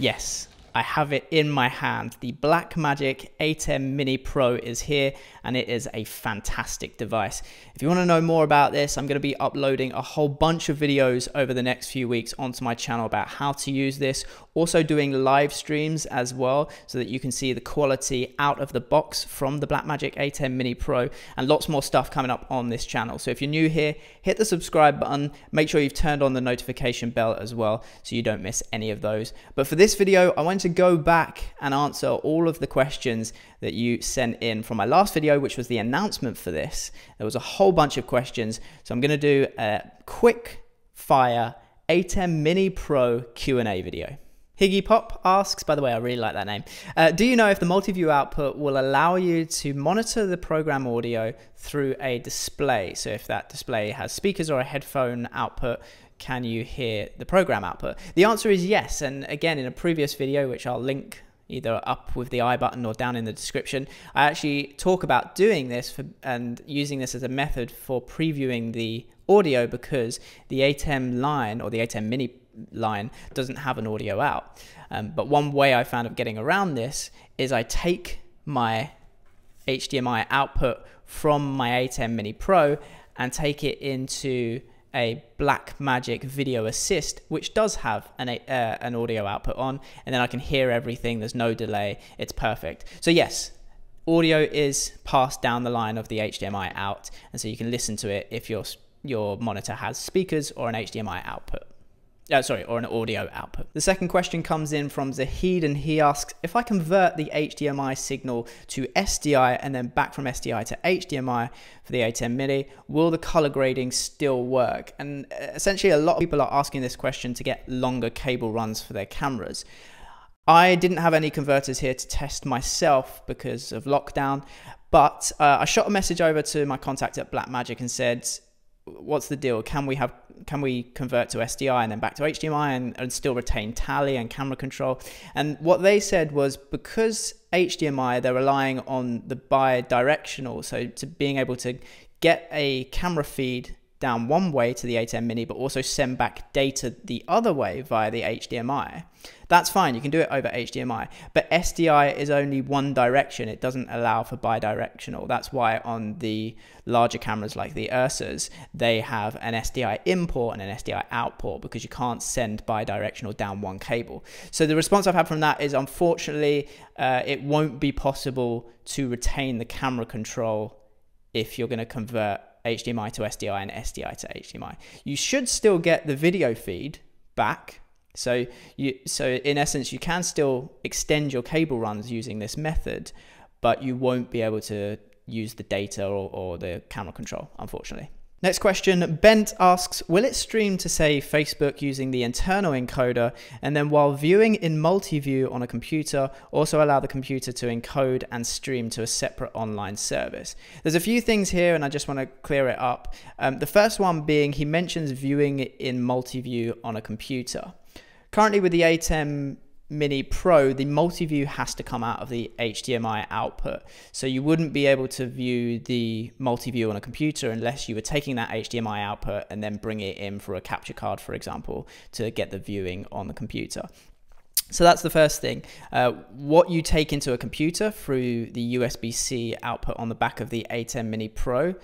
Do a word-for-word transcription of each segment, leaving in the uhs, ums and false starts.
Yes, I have it in my hand. The Blackmagic A T E M Mini Pro is here, and it is a fantastic device. If you want to know more about this, I'm going to be uploading a whole bunch of videos over the next few weeks onto my channel about how to use this. Also doing live streams as well, so that you can see the quality out of the box from the Blackmagic A T E M Mini Pro, and lots more stuff coming up on this channel. So if you're new here, hit the subscribe button. Make sure you've turned on the notification bell as well, so you don't miss any of those. But for this video, I want to go back and answer all of the questions that you sent in from my last video, which was the announcement for this. There was a whole bunch of questions, so I'm going to do a quick fire A T E M Mini Pro Q and A video. Higgy Pop asks, by the way, I really like that name, uh, do you know if the multi-view output will allow you to monitor the program audio through a display? So if that display has speakers or a headphone output, can you hear the program output? The answer is yes. And again, in a previous video, which I'll link either up with the I button or down in the description, I actually talk about doing this for, and using this as a method for previewing the audio, because the A T E M line, or the A T E M Mini line, doesn't have an audio out. Um, but one way I found of getting around this is I take my H D M I output from my A T E M Mini Pro and take it into a Blackmagic Video Assist, which does have an, uh, an audio output on, and then I can hear everything. There's no delay. It's perfect. So yes, audio is passed down the line of the H D M I out, and so you can listen to it if your, your monitor has speakers or an H D M I output. Oh, sorry, or an audio output. The second question comes in from Zahid, and he asks, if I convert the H D M I signal to S D I and then back from S D I to H D M I for the A T E M Mini, will the color grading still work? And essentially a lot of people are asking this question to get longer cable runs for their cameras. I didn't have any converters here to test myself because of lockdown, but uh, I shot a message over to my contact at Blackmagic and said, what's the deal? Can we have, can we convert to S D I and then back to H D M I and, and still retain tally and camera control? And what they said was, because H D M I, they're relying on the bi-directional, so to being able to get a camera feed down one way to the A T E M Mini, but also send back data the other way via the H D M I. That's fine, you can do it over H D M I, but S D I is only one direction. It doesn't allow for bidirectional. That's why on the larger cameras like the URSAs, they have an S D I import and an S D I output, because you can't send bidirectional down one cable. So the response I've had from that is, unfortunately, uh, it won't be possible to retain the camera control if you're gonna convert H D M I to S D I and S D I to H D M I. You should still get the video feed back, so you so in essence you can still extend your cable runs using this method, but you won't be able to use the data or, or the camera control, unfortunately. Next question, Bent asks, will it stream to, say, Facebook using the internal encoder, and then while viewing in multi-view on a computer, also allow the computer to encode and stream to a separate online service? There's a few things here, and I just want to clear it up. Um, the first one being, he mentions viewing in multi-view on a computer. Currently with the A T E M Mini Pro, the multi-view has to come out of the H D M I output. So you wouldn't be able to view the multi-view on a computer unless you were taking that H D M I output and then bring it in for a capture card, for example, to get the viewing on the computer. So that's the first thing. Uh, what you take into a computer through the U S B C output on the back of the A T E M Mini Pro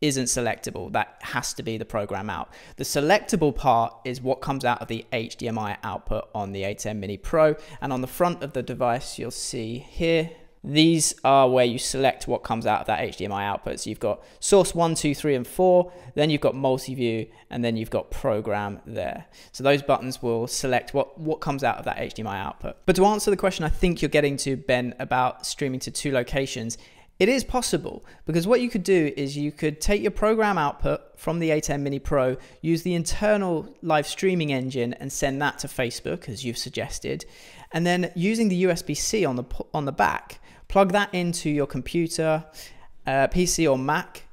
isn't selectable. That has to be the program out. The selectable part is what comes out of the H D M I output on the A T E M Mini Pro, and on the front of the device you'll see here, these are where you select what comes out of that H D M I output. So you've got source one, two, three, and four, then you've got multi-view, and then you've got program there. So those buttons will select what, what comes out of that H D M I output. But to answer the question I think you're getting to, Ben, about streaming to two locations, it is possible, because what you could do is you could take your program output from the A T E M Mini Pro, use the internal live streaming engine and send that to Facebook, as you've suggested, and then using the U S B C on the, on the back, plug that into your computer, uh, P C or Mac.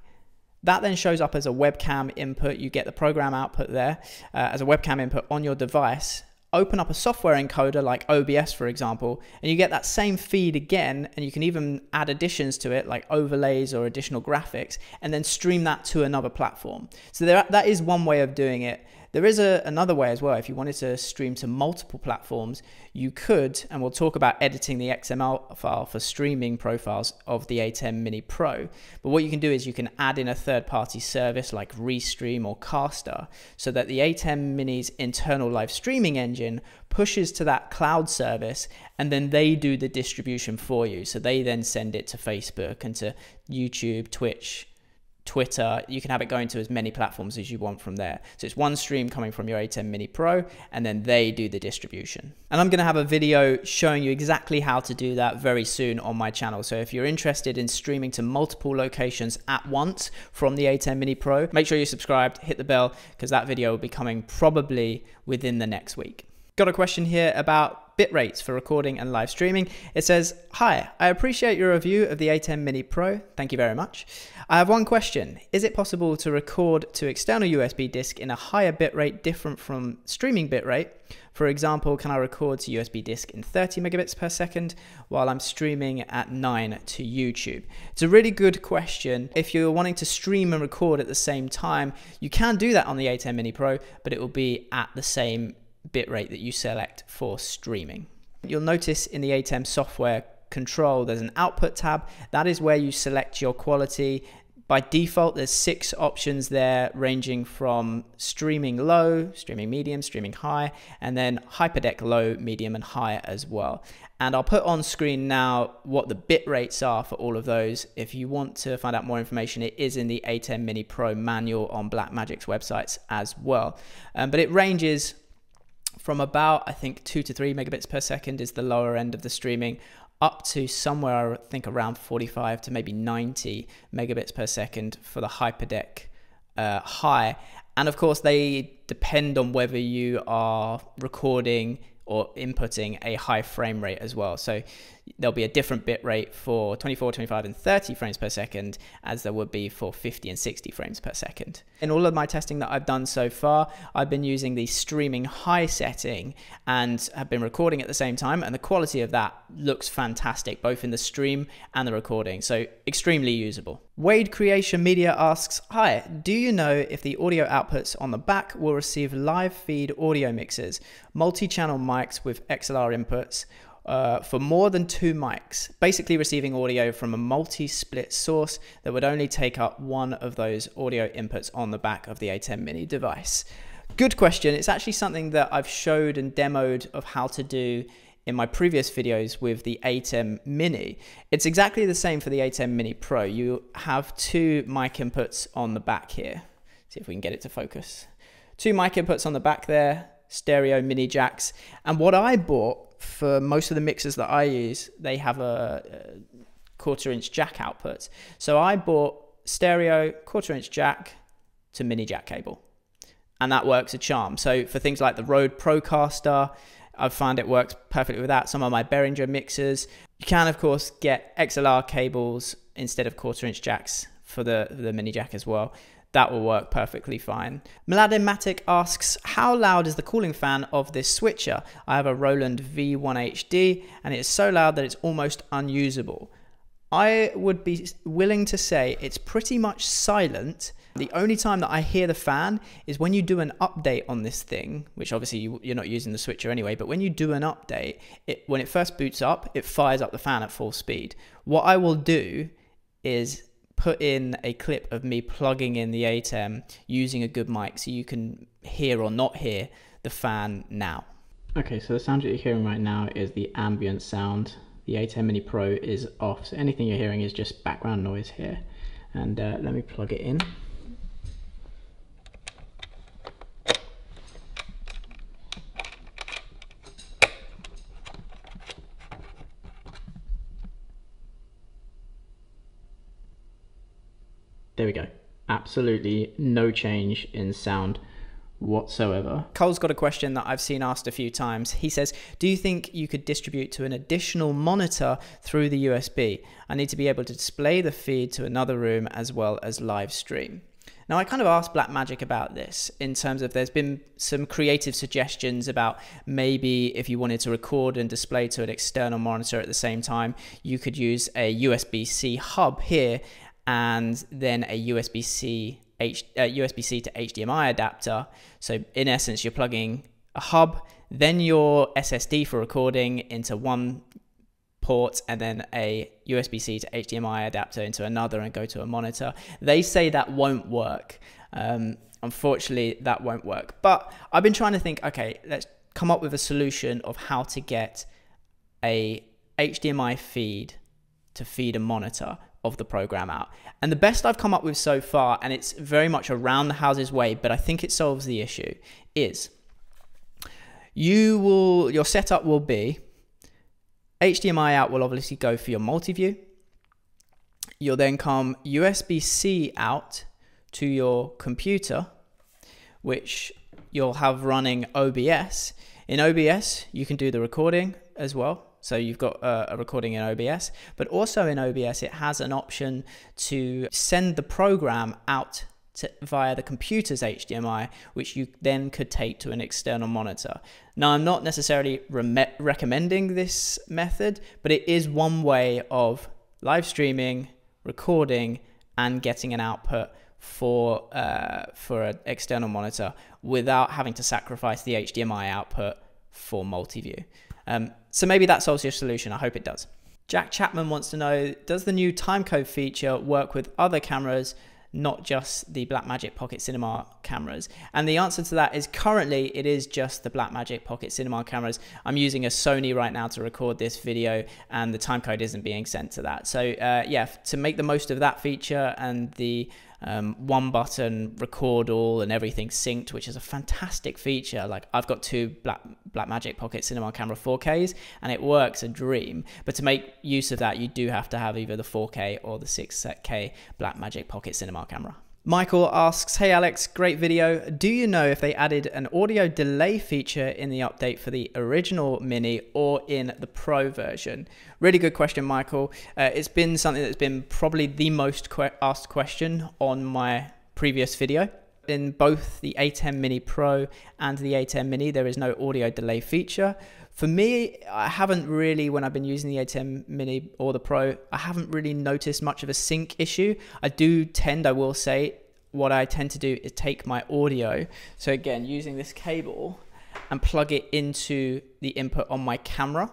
That then shows up as a webcam input. You get the program output there uh, as a webcam input on your device. Open up a software encoder like O B S, for example, and you get that same feed again, and you can even add additions to it like overlays or additional graphics, and then stream that to another platform. So there, that is one way of doing it. There is a, another way as well. If you wanted to stream to multiple platforms, you could, and we'll talk about editing the X M L file for streaming profiles of the A T E M Mini Pro. But what you can do is you can add in a third-party service like Restream or Caster, so that the A T E M Mini's internal live streaming engine pushes to that cloud service, and then they do the distribution for you. So they then send it to Facebook and to YouTube, Twitch, Twitter. You can have it going to as many platforms as you want from there. So it's one stream coming from your A T E M Mini Pro, and then they do the distribution. And I'm going to have a video showing you exactly how to do that very soon on my channel. So if you're interested in streaming to multiple locations at once from the A T E M Mini Pro, make sure you're subscribed, hit the bell, because that video will be coming probably within the next week. Got a question here about bit rates for recording and live streaming. It says, hi, I appreciate your review of the A T E M Mini Pro. Thank you very much. I have one question. Is it possible to record to external U S B disk in a higher bit rate different from streaming bit rate? For example, can I record to U S B disk in thirty megabits per second while I'm streaming at nine to YouTube? It's a really good question. If you're wanting to stream and record at the same time, you can do that on the A T E M Mini Pro, but it will be at the same bitrate that you select for streaming. You'll notice in the A T E M software control, there's an output tab. That is where you select your quality. By default, there's six options there, ranging from streaming low, streaming medium, streaming high, and then HyperDeck low, medium, and high as well. And I'll put on screen now what the bit rates are for all of those. If you want to find out more information, it is in the A T E M Mini Pro manual on Blackmagic's websites as well. Um, but it ranges from about, I think, two to three megabits per second is the lower end of the streaming, up to somewhere, I think, around forty-five to maybe ninety megabits per second for the HyperDeck uh, high. And of course, they depend on whether you are recording or inputting a high frame rate as well. So there'll be a different bit rate for twenty-four, twenty-five, and thirty frames per second as there would be for fifty and sixty frames per second. In all of my testing that I've done so far, I've been using the streaming high setting and have been recording at the same time, and the quality of that looks fantastic, both in the stream and the recording, so extremely usable. Wade Creation Media asks, hi, do you know if the audio outputs on the back will receive live feed audio mixes, multi-channel mics with X L R inputs uh, for more than two mics, basically receiving audio from a multi-split source that would only take up one of those audio inputs on the back of the A T E M Mini device? Good question. It's actually something that I've showed and demoed of how to do in my previous videos with the A T E M Mini. It's exactly the same for the A T E M Mini Pro. You have two mic inputs on the back here. See if we can get it to focus. Two mic inputs on the back there, stereo mini jacks. And what I bought for most of the mixers that I use, they have a, a quarter inch jack output. So I bought stereo, quarter inch jack to mini jack cable. And that works a charm. So for things like the Rode Procaster, I've found it works perfectly with that. Some of my Behringer mixers. You can, of course, get X L R cables instead of quarter-inch jacks for the, the mini jack as well. That will work perfectly fine. Mladen Matic asks, how loud is the cooling fan of this switcher? I have a Roland V one H D, and it is so loud that it's almost unusable. I would be willing to say it's pretty much silent. The only time that I hear the fan is when you do an update on this thing, which obviously you, you're not using the switcher anyway, but when you do an update, it, when it first boots up, it fires up the fan at full speed. What I will do is put in a clip of me plugging in the A T E M using a good mic so you can hear or not hear the fan now. Okay, so the sound that you're hearing right now is the ambient sound. The A T E M Mini Pro is off, so anything you're hearing is just background noise here. And uh, let me plug it in. There we go. Absolutely no change in sound whatsoever. Cole's got a question that I've seen asked a few times. He says, do you think you could distribute to an additional monitor through the U S B? I need to be able to display the feed to another room as well as live stream. Now, I kind of asked Blackmagic about this in terms of there's been some creative suggestions about maybe if you wanted to record and display to an external monitor at the same time, you could use a U S B C hub here and then a U S B C H, uh, U S B-C to H D M I adapter. So in essence, you're plugging a hub, then your S S D for recording into one port, and then a U S B-C to H D M I adapter into another, and go to a monitor. They say that won't work. Um, unfortunately, that won't work. But I've been trying to think, okay, let's come up with a solution of how to get a H D M I feed to feed a monitor of the program out. And the best I've come up with so far, and it's very much around the house's way, but I think it solves the issue, is you will, your setup will be H D M I out will obviously go for your multi-view. You'll then come U S B-C out to your computer, which you'll have running O B S. In O B S, you can do the recording as well. So you've got uh, a recording in O B S, but also in O B S, it has an option to send the program out to, via the computer's H D M I, which you then could take to an external monitor. Now, I'm not necessarily re- recommending this method, but it is one way of live streaming, recording, and getting an output for uh, for an external monitor without having to sacrifice the H D M I output for multi-view. Um, so maybe that solves your solution. I hope it does. Jack Chapman wants to know, does the new timecode feature work with other cameras, not just the Blackmagic Pocket Cinema cameras? And the answer to that is currently it is just the Blackmagic Pocket Cinema cameras. I'm using a Sony right now to record this video, and the timecode isn't being sent to that. So uh, yeah, to make the most of that feature and the um, one button record all and everything synced, which is a fantastic feature. Like, I've got two Black Blackmagic Pocket Cinema camera four Ks and it works a dream. But to make use of that, you do have to have either the four K or the six K Blackmagic Pocket Cinema camera. Michael asks, hey Alex, great video. Do you know if they added an audio delay feature in the update for the original Mini or in the Pro version? Really good question, Michael. Uh, it's been something that's been probably the most que- asked question on my previous video. In both the A TEM Mini Pro and the A TEM Mini, there is no audio delay feature. For me, I haven't really, when I've been using the A TEM Mini or the Pro, I haven't really noticed much of a sync issue. I do tend, I will say, what I tend to do is take my audio, so again, using this cable, and plug it into the input on my camera,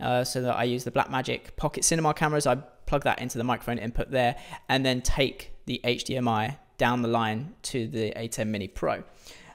uh, so that I use the Blackmagic Pocket Cinema cameras, I plug that into the microphone input there, and then take the H D M I down the line to the A TEM Mini Pro.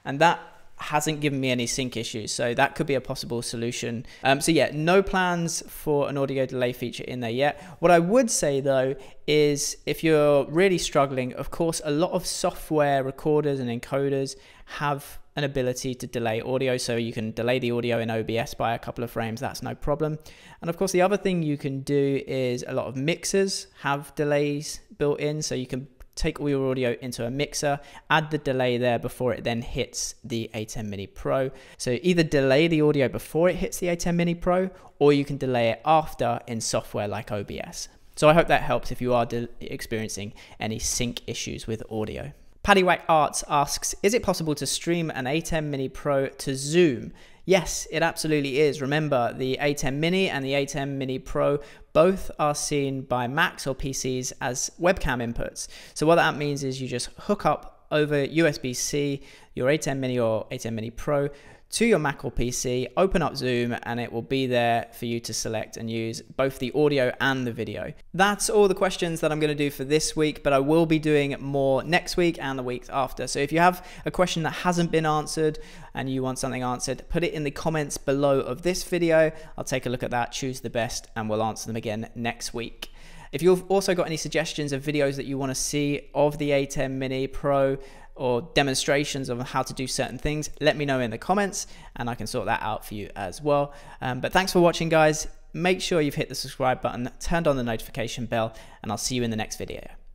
And that hasn't given me any sync issues, so that could be a possible solution. Um, so yeah, no plans for an audio delay feature in there yet. What I would say though is, if you're really struggling, of course, a lot of software recorders and encoders have an ability to delay audio, so you can delay the audio in O B S by a couple of frames, that's no problem. And of course, the other thing you can do is a lot of mixers have delays built in, so you can take all your audio into a mixer, add the delay there before it then hits the A TEM Mini Pro. So either delay the audio before it hits the A TEM Mini Pro, or you can delay it after in software like O B S. So I hope that helps if you are experiencing any sync issues with audio. Paddywhack Arts asks, is it possible to stream an A TEM Mini Pro to Zoom? Yes, it absolutely is. Remember, the A TEM Mini and the A TEM Mini Pro both are seen by Macs or P Cs as webcam inputs. So what that means is you just hook up over U S B-C, your A TEM Mini or A TEM Mini Pro, to your Mac or P C, open up Zoom, and it will be there for you to select and use both the audio and the video. That's all the questions that I'm going to do for this week, but I will be doing more next week and the week after. So if you have a question that hasn't been answered and you want something answered, put it in the comments below of this video. I'll take a look at that, choose the best, and we'll answer them again next week. If you've also got any suggestions of videos that you want to see of the A TEM Mini Pro, or demonstrations of how to do certain things, let me know in the comments and I can sort that out for you as well. Um, but thanks for watching, guys. Make sure you've hit the subscribe button, turned on the notification bell, and I'll see you in the next video.